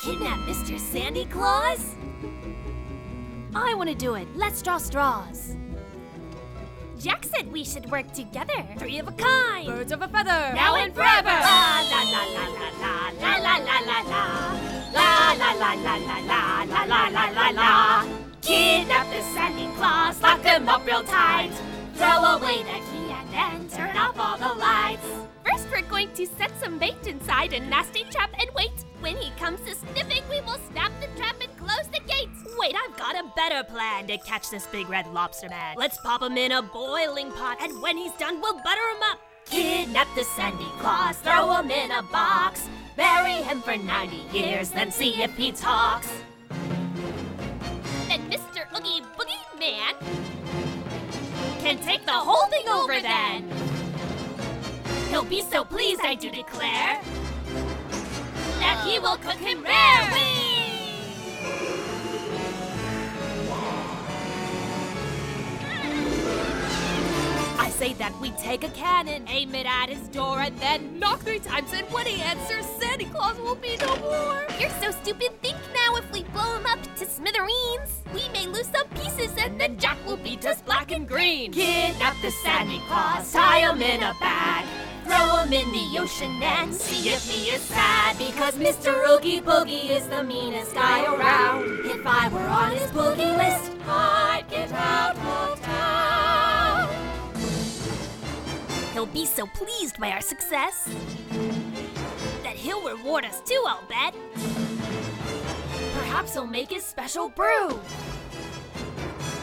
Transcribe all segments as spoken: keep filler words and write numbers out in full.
Kidnap Mister Sandy Claws? I want to do it. Let's draw straws. Jack said we should work together. Three of a kind. Birds of a feather. Now and forever. La la la la la la la la la la la la la la la la la la la la. Kidnap the Sandy Claws. Lock them up real tight. Throw away the key and then turn off all the lights. First, we're going to set some bait inside a nasty trap and wait. When he comes to sniffing, we will snap the trap and close the gates. Wait, I've got a better plan to catch this big red lobster man. Let's pop him in a boiling pot, and when he's done, we'll butter him up. Kidnap the Sandy Claws, throw him in a box. Bury him for ninety years, then see if he talks. And Mister Oogie Boogie Man can take the whole thing over then. He'll be so pleased, I do declare, that he will cook him rare. Whee! I say that we take a cannon, aim it at his door, and then knock three times, and when he answers, Santa Claus will be no more. You're so stupid. Think now, if we blow him up to smithereens, we may lose some pieces, and then Jack will be just black and green. Kidnap the Sandy Claus, tie him in a bag. Throw him in the ocean and see if he is sad, because Mister Oogie Boogie is the meanest guy around. If I were on his boogie list, I'd get out of town. He'll be so pleased by our success that he'll reward us too, I'll bet. Perhaps he'll make his special brew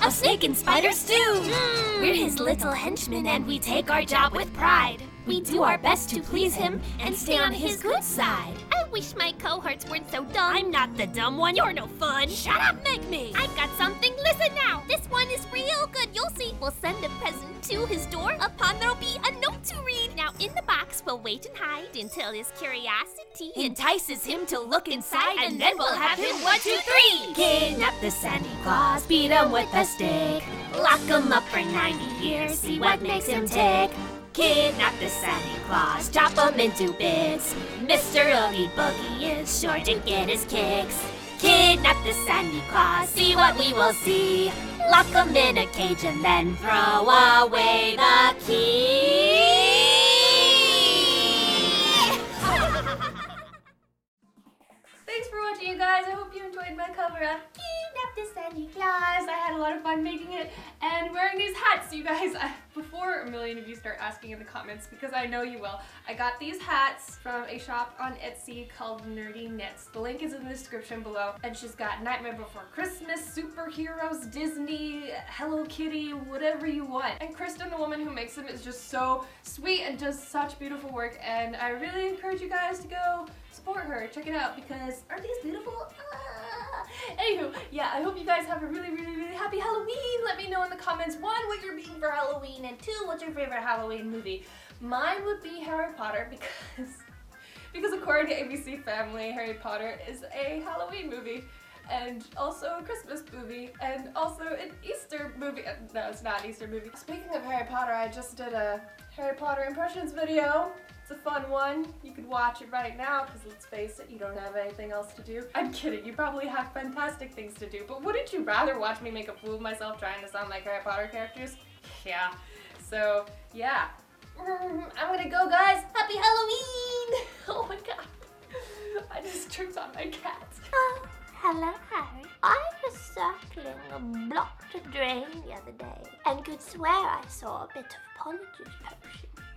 of snake and spider stew. Mm. We're his little henchmen and we take our job with pride. We do our best to please him and stay on his good side. I wish my cohorts weren't so dumb. I'm not the dumb one. You're no fun. Shut up, Megme. I've got something. Listen now. This one is real good. You'll see. We'll send a present to his door. Upon there'll be a note to read. Now in the box we'll wait and hide until his curiosity entices him to look inside, and, and then we'll have him one, two, three. Kidnap the Sandy Claws. Beat him with a stick. Lock him up for ninety years. See what makes him tick. Kidnap the Sandy Claws, chop him into bits. Mister Oogie Boogie is sure to get his kicks. Kidnap the Sandy Claws, see what we will see. Lock him in a cage and then throw away the key. Thanks for watching, you guys. I hope you enjoyed my cover of Kidnap the Sandy Claws. I had a lot of fun making it and wearing these hats, you guys. I Before a million of you start asking in the comments, because I know you will, I got these hats from a shop on Etsy called Nerdy Knits. The link is in the description below. And she's got Nightmare Before Christmas, superheroes, Disney, Hello Kitty, whatever you want. And Kristen, the woman who makes them, is just so sweet and does such beautiful work. And I really encourage you guys to go support her. Check it out, because aren't these beautiful? Ah. Anywho, yeah, I hope you guys have a really, really, really happy Halloween. Let me know in the comments, one, what you're being for Halloween, and two, what's your favorite Halloween movie? Mine would be Harry Potter, because because according to A B C Family, Harry Potter is a Halloween movie, and also a Christmas movie, and also an Easter movie. No, it's not an Easter movie. Speaking of Harry Potter, I just did a Harry Potter impressions video. It's a fun one. You could watch it right now, because let's face it, you don't have anything else to do. I'm kidding, you probably have fantastic things to do, but wouldn't you rather watch me make a fool of myself trying to sound like Harry Potter characters? Yeah. So, yeah. Mm, I'm gonna go, guys. Happy Halloween! Oh my god. I just tripped on my cat. Oh, hello, Harry. I was circling a blocked drain the other day and could swear I saw a bit of polyjuice potion.